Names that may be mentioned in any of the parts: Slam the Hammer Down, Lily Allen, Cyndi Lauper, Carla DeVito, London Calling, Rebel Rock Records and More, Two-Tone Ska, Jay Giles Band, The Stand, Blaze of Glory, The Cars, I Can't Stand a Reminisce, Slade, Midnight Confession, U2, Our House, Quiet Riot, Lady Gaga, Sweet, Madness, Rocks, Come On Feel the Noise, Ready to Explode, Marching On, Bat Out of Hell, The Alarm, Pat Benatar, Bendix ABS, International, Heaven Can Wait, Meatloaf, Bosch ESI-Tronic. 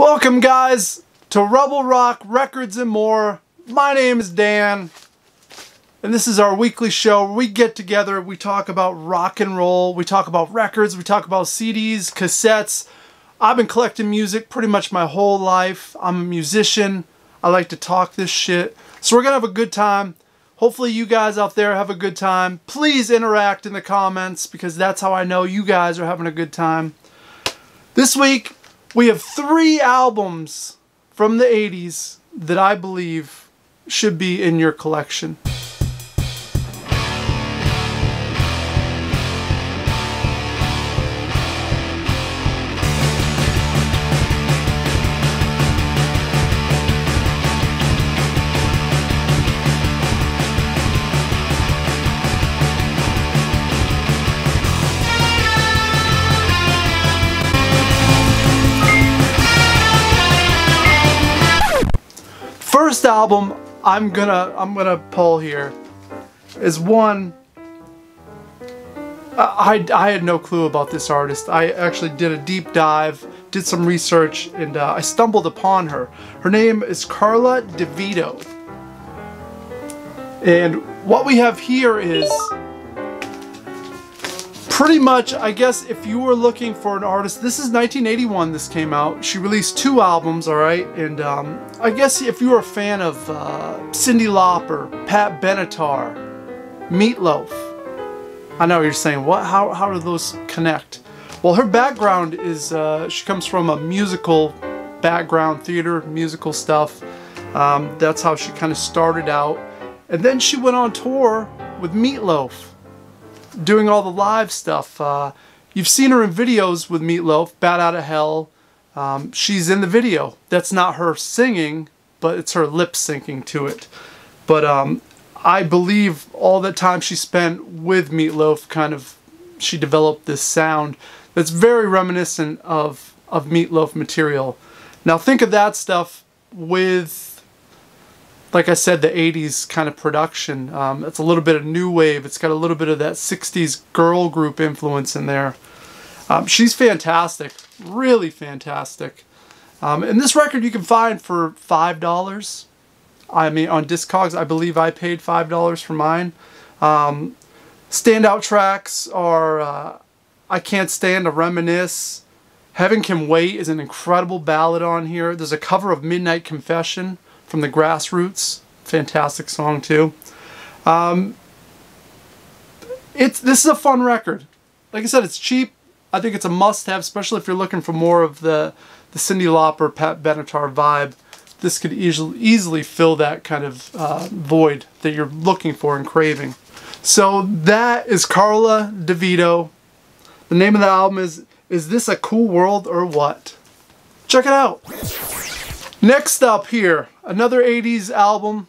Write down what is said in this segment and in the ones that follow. Welcome guys to Rebel Rock Records and More. My name is Dan and this is our weekly show where we get together, we talk about rock and roll, we talk about records, we talk about CDs, cassettes. I've been collecting music pretty much my whole life. I'm a musician. I like to talk this shit. So we're gonna have a good time. Hopefully you guys out there have a good time. Please interact in the comments because that's how I know you guys are having a good time. This week we have three albums from the 80s that I believe should be in your collection. First album I'm gonna pull here is one I had no clue about this artist. I actually did a deep dive, did some research, and I stumbled upon her. Her name is Carla DeVito, and what we have here is pretty much, I guess, if you were looking for an artist, this is 1981, this came out. She released two albums, alright? And I guess if you were a fan of Cyndi Lauper, Pat Benatar, Meatloaf. I know you're saying, what? How do those connect? Well, her background is, she comes from a musical background, theater, musical stuff. That's how she kind of started out. And then she went on tour with Meatloaf, doing all the live stuff. You've seen her in videos with Meatloaf, Bat Out of Hell. She's in the video. That's not her singing, but it's her lip syncing to it. But I believe all the time she spent with Meatloaf, kind of, she developed this sound that's very reminiscent of Meatloaf material. Now think of that stuff with, like I said, the 80s kind of production. It's a little bit of new wave. It's got a little bit of that 60s girl group influence in there. She's fantastic, really fantastic. And this record you can find for $5. I mean, on Discogs, I believe I paid $5 for mine. Standout tracks are I Can't Stand a Reminisce. Heaven Can Wait is an incredible ballad on here. There's a cover of Midnight Confession from the Grassroots, fantastic song too. This is a fun record. Like I said, it's cheap. I think it's a must-have, especially if you're looking for more of the Cyndi Lauper, Pat Benatar vibe. This could easily fill that kind of void that you're looking for and craving. So that is Carla DeVito. The name of the album is This a Cool World or What? Check it out. Next up here, another 80s album.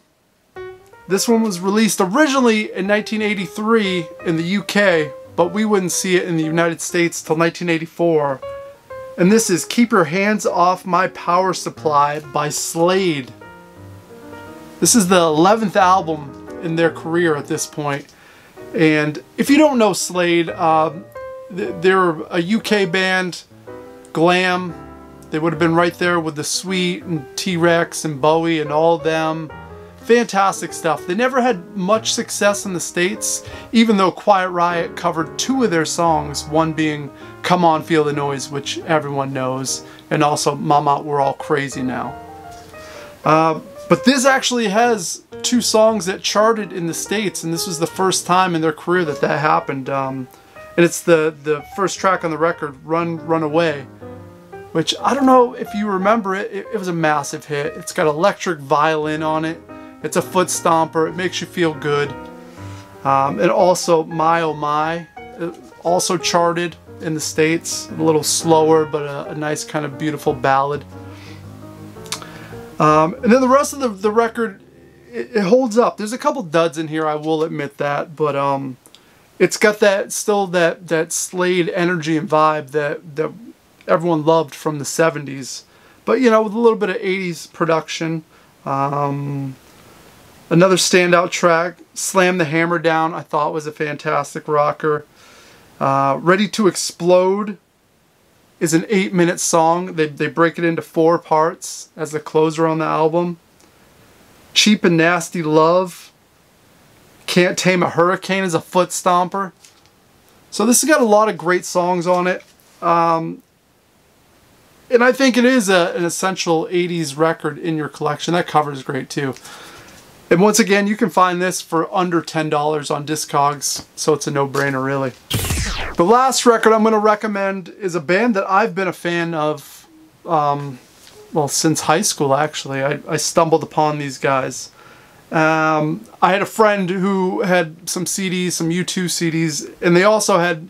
This one was released originally in 1983 in the UK, but we wouldn't see it in the United States till 1984. And this is Keep Your Hands Off My Power Supply by Slade. This is the 11th album in their career at this point. And if you don't know Slade, they're a UK band, glam. They would have been right there with the Sweet and T. Rex and Bowie and all of them. Fantastic stuff. They never had much success in the States, even though Quiet Riot covered two of their songs, one being Come On Feel the Noise, which everyone knows, and also Mama We're All Crazy Now. But this actually has two songs that charted in the States, and this was the first time in their career that that happened. And it's the first track on the record, Run Away, which I don't know if you remember it was a massive hit. It's got electric violin on it. It's a foot stomper. It makes you feel good. And also My Oh My, also charted in the States. A little slower, but a nice kind of beautiful ballad. And then the rest of the record, it holds up. There's a couple duds in here, I will admit that, but it's got that still that Slade energy and vibe that everyone loved from the 70s, but you know, with a little bit of 80s production. Another standout track, Slam the Hammer Down, I thought was a fantastic rocker. Ready to Explode is an 8-minute song. They break it into 4 parts as the closer on the album. Cheap and Nasty Love. Can't Tame a Hurricane is a foot stomper. So this has got a lot of great songs on it. And I think it is an essential 80s record in your collection. That cover is great too. And once again, you can find this for under $10 on Discogs, so it's a no-brainer really. The last record I'm going to recommend is a band that I've been a fan of, well, since high school actually. I stumbled upon these guys. I had a friend who had some CDs, some U2 CDs, and they also had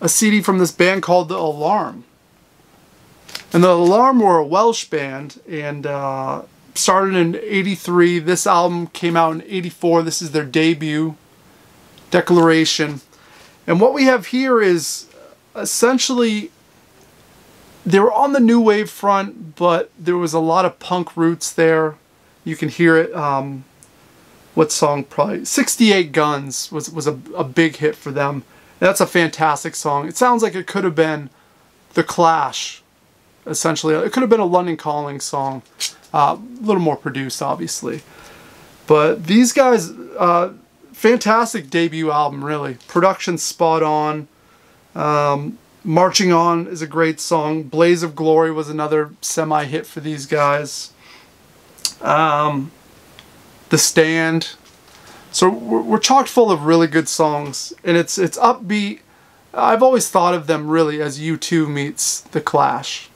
a CD from this band called The Alarm. And The Alarm were a Welsh band and started in '83. This album came out in '84. This is their debut, Declaration. And what we have here is essentially they were on the new wave front, but there was a lot of punk roots there. You can hear it. What song? Probably 68 Guns was a big hit for them. And that's a fantastic song. It sounds like it could have been The Clash. Essentially, it could have been a London Calling song, a little more produced, obviously. But these guys, fantastic debut album, really. Production spot on. Marching On is a great song. Blaze of Glory was another semi-hit for these guys. The Stand. So we're chock full of really good songs, and it's upbeat. I've always thought of them really as U2 meets The Clash,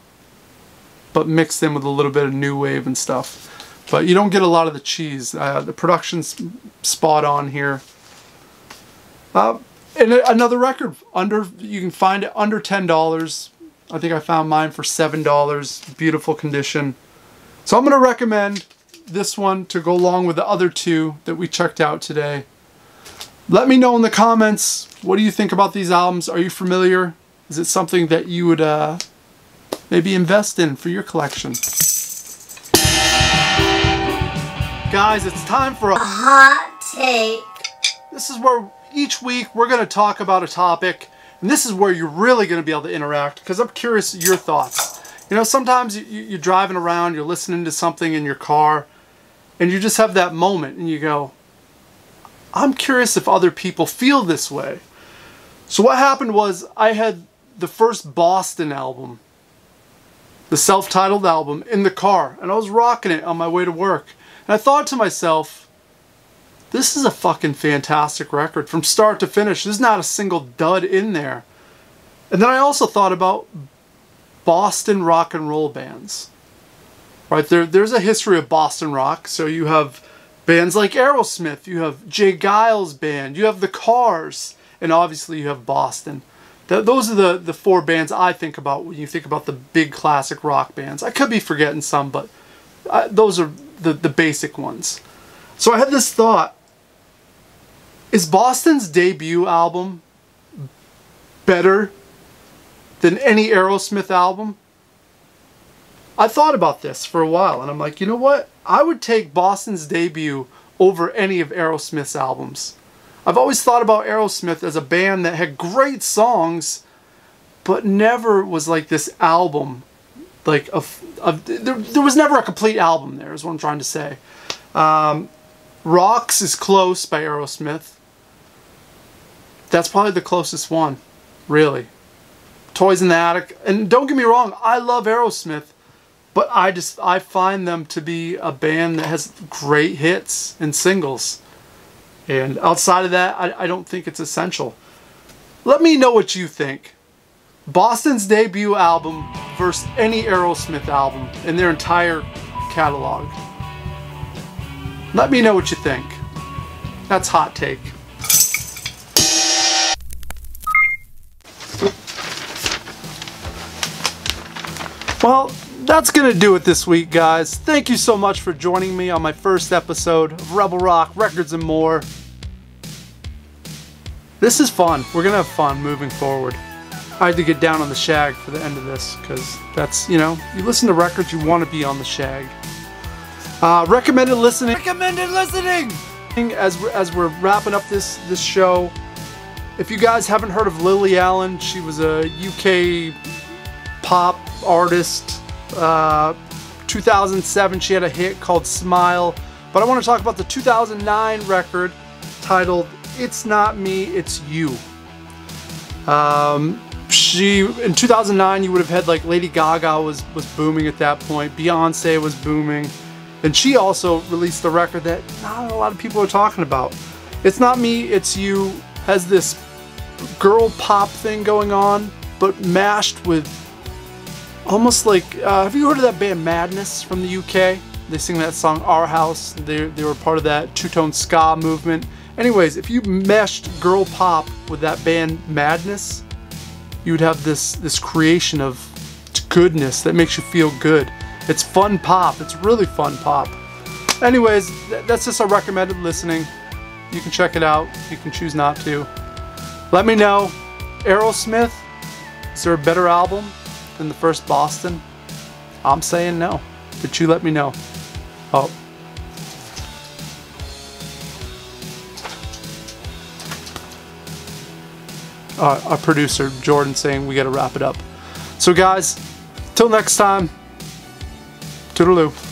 but mixed in with a little bit of new wave and stuff. But you don't get a lot of the cheese. The production's spot on here. And another record, you can find it under $10. I think I found mine for $7. Beautiful condition. So I'm going to recommend this one to go along with the other two that we checked out today. Let me know in the comments, what do you think about these albums? Are you familiar? Is it something that you would maybe invest in for your collection? Guys, it's time for a hot take. This is where each week we're going to talk about a topic, and this is where you're really going to be able to interact, because I'm curious your thoughts. You know, sometimes you're driving around, you're listening to something in your car, and you just have that moment and you go, I'm curious if other people feel this way. So what happened was, I had the first Boston album, the self-titled album, in the car, and I was rocking it on my way to work, and I thought to myself, this is a fucking fantastic record from start to finish. There's not a single dud in there. And then I also thought about Boston rock and roll bands, right? There's a history of Boston rock. So you have bands like Aerosmith, you have Jay Giles' band, you have The Cars, and obviously you have Boston. Those are the 4 bands I think about when you think about the big classic rock bands. I could be forgetting some, but those are the basic ones. So I had this thought, is Boston's debut album better than any Aerosmith album? I thought about this for a while, and I'm like, you know what? I would take Boston's debut over any of Aerosmith's albums. I've always thought about Aerosmith as a band that had great songs, but never was like this album. Like there was never a complete album there, is what I'm trying to say. Rocks is close by Aerosmith. That's probably the closest one, really. Toys in the Attic. And don't get me wrong, I love Aerosmith, but I find them to be a band that has great hits and singles. And outside of that, I don't think it's essential. Let me know what you think. Boston's debut album versus any Aerosmith album in their entire catalog. Let me know what you think. That's Hot Take. Well, that's going to do it this week, guys. Thank you so much for joining me on my first episode of Rebel Rock Records and More. This is fun. We're going to have fun moving forward. I had to get down on the shag for the end of this, because that's, you know, you listen to records, you want to be on the shag. Recommended listening. Recommended listening! As we're wrapping up this show, if you guys haven't heard of Lily Allen, she was a UK pop artist. 2007, she had a hit called Smile. But I want to talk about the 2009 record titled It's Not Me, It's You. In 2009, you would have had, like, Lady Gaga was booming at that point. Beyonce was booming. And she also released the record that not a lot of people are talking about. It's Not Me, It's You has this girl pop thing going on, but mashed with almost like, have you heard of that band Madness from the UK? They sing that song Our House. They were part of that two-tone ska movement. Anyways, if you meshed girl pop with that band Madness, you would have this creation of goodness that makes you feel good. It's fun pop. It's really fun pop. Anyways, that's just a recommended listening. You can check it out. You can choose not to. Let me know, Aerosmith, is there a better album than the first Boston? I'm saying no. But you let me know. Oh. Our producer, Jordan, saying we gotta wrap it up. So guys, till next time, toodaloo.